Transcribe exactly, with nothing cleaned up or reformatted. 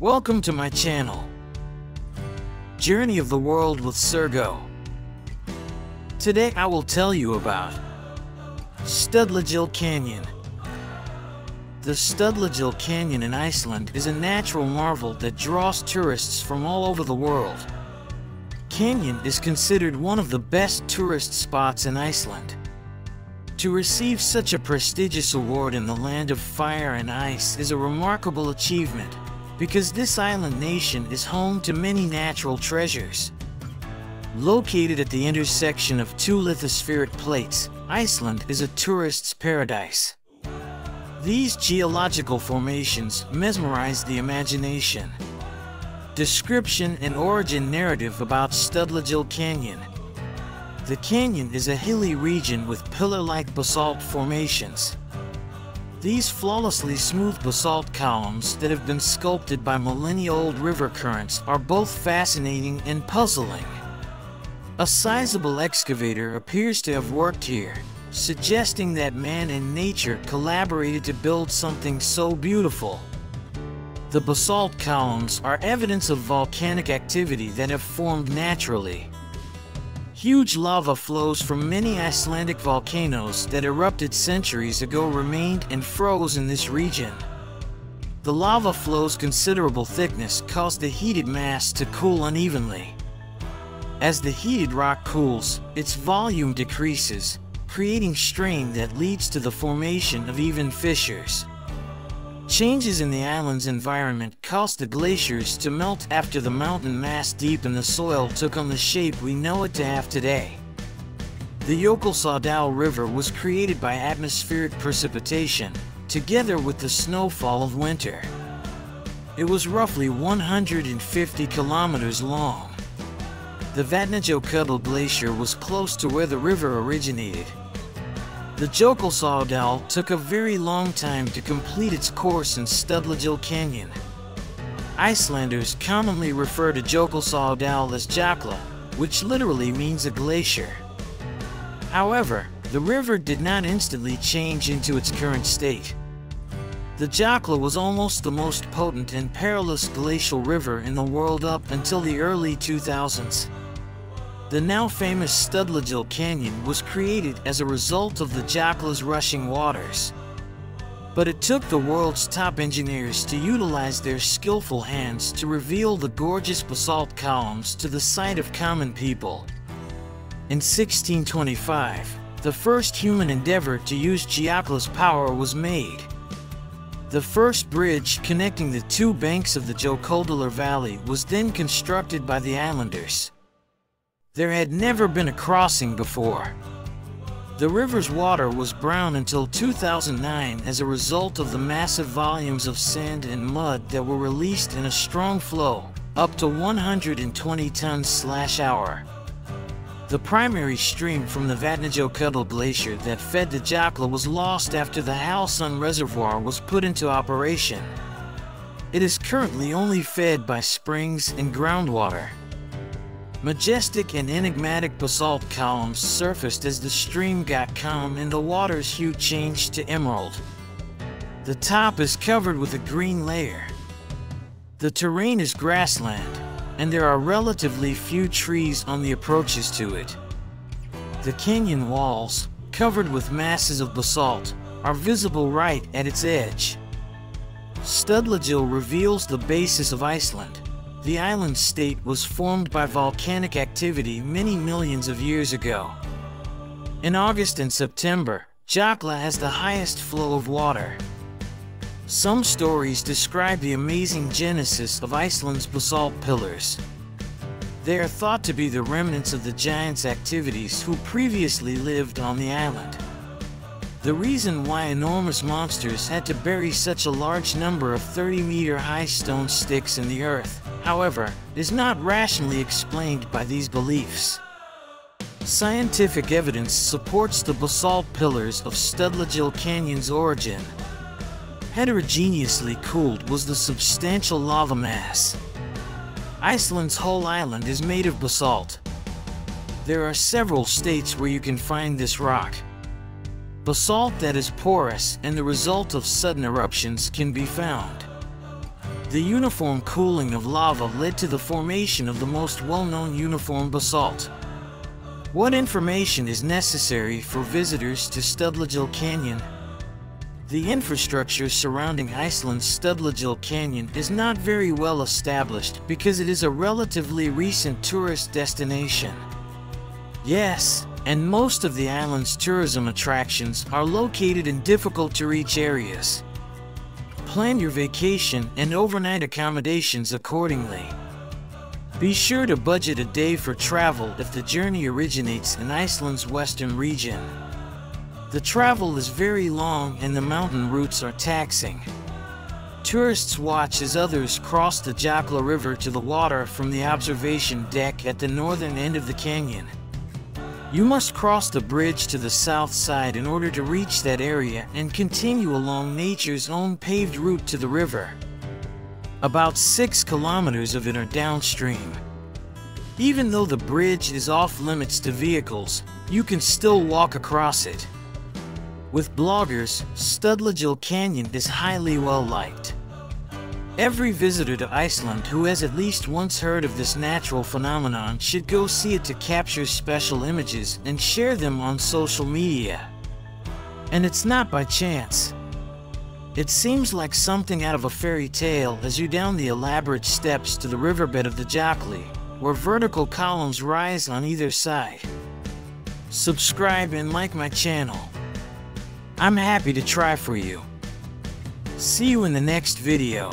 Welcome to my channel, Journey of the World with Sergo. Today I will tell you about Studlagil Canyon. The Studlagil Canyon in Iceland is a natural marvel that draws tourists from all over the world. Canyon is considered one of the best tourist spots in Iceland. To receive such a prestigious award in the land of fire and ice is a remarkable achievement, because this island nation is home to many natural treasures. Located at the intersection of two lithospheric plates, Iceland is a tourist's paradise. These geological formations mesmerize the imagination. Description and origin narrative about Studlagil Canyon. The canyon is a hilly region with pillar-like basalt formations. These flawlessly smooth basalt columns that have been sculpted by millennia-old river currents are both fascinating and puzzling. A sizable excavator appears to have worked here, suggesting that man and nature collaborated to build something so beautiful. The basalt columns are evidence of volcanic activity that have formed naturally. Huge lava flows from many Icelandic volcanoes that erupted centuries ago remained and froze in this region. The lava flow's considerable thickness caused the heated mass to cool unevenly. As the heated rock cools, its volume decreases, creating strain that leads to the formation of even fissures. Changes in the island's environment caused the glaciers to melt after the mountain mass deep in the soil took on the shape we know it to have today. The Jökulsárdal River was created by atmospheric precipitation, together with the snowfall of winter. It was roughly one hundred fifty kilometers long. The Vatnajökull Glacier was close to where the river originated. The Jökulsárdal took a very long time to complete its course in Studlagil Canyon. Icelanders commonly refer to Jökulsárdal as Jökla, which literally means a glacier. However, the river did not instantly change into its current state. The Jökla was almost the most potent and perilous glacial river in the world up until the early two thousands. The now-famous Studlagil Canyon was created as a result of the Jökla's rushing waters. But it took the world's top engineers to utilize their skillful hands to reveal the gorgeous basalt columns to the sight of common people. In sixteen twenty-five, the first human endeavor to use Jökla's power was made. The first bridge connecting the two banks of the Jökuldalur Valley was then constructed by the islanders. There had never been a crossing before. The river's water was brown until two thousand nine as a result of the massive volumes of sand and mud that were released in a strong flow, up to one hundred twenty tons per hour. The primary stream from the Vatnajökull Glacier that fed the Jökla was lost after the Halsun Reservoir was put into operation. It is currently only fed by springs and groundwater. Majestic and enigmatic basalt columns surfaced as the stream got calm and the water's hue changed to emerald. The top is covered with a green layer. The terrain is grassland, and there are relatively few trees on the approaches to it. The canyon walls, covered with masses of basalt, are visible right at its edge. Studlagil reveals the basis of Iceland. The island state was formed by volcanic activity many millions of years ago. In August and September, Jökla has the highest flow of water. Some stories describe the amazing genesis of Iceland's basalt pillars. They are thought to be the remnants of the giants' activities who previously lived on the island. The reason why enormous monsters had to bury such a large number of thirty-meter-high stone sticks in the earth, however, is not rationally explained by these beliefs. Scientific evidence supports the basalt pillars of Studlagil Canyon's origin. Heterogeneously cooled was the substantial lava mass. Iceland's whole island is made of basalt. There are several states where you can find this rock. Basalt that is porous and the result of sudden eruptions can be found. The uniform cooling of lava led to the formation of the most well-known uniform basalt. What information is necessary for visitors to Studlagil Canyon? The infrastructure surrounding Iceland's Studlagil Canyon is not very well established because it is a relatively recent tourist destination. Yes, and most of the island's tourism attractions are located in difficult-to-reach areas. Plan your vacation and overnight accommodations accordingly. Be sure to budget a day for travel if the journey originates in Iceland's western region. The travel is very long and the mountain routes are taxing. Tourists watch as others cross the Jökulsá River to the water from the observation deck at the northern end of the canyon. You must cross the bridge to the south side in order to reach that area and continue along nature's own paved route to the river. About six kilometers of it are downstream. Even though the bridge is off limits to vehicles, you can still walk across it. With bloggers, Studlagil Canyon is highly well-liked. Every visitor to Iceland who has at least once heard of this natural phenomenon should go see it to capture special images and share them on social media. And it's not by chance. It seems like something out of a fairy tale as you down the elaborate steps to the riverbed of the Jökulsá, where vertical columns rise on either side. Subscribe and like my channel. I'm happy to try for you. See you in the next video.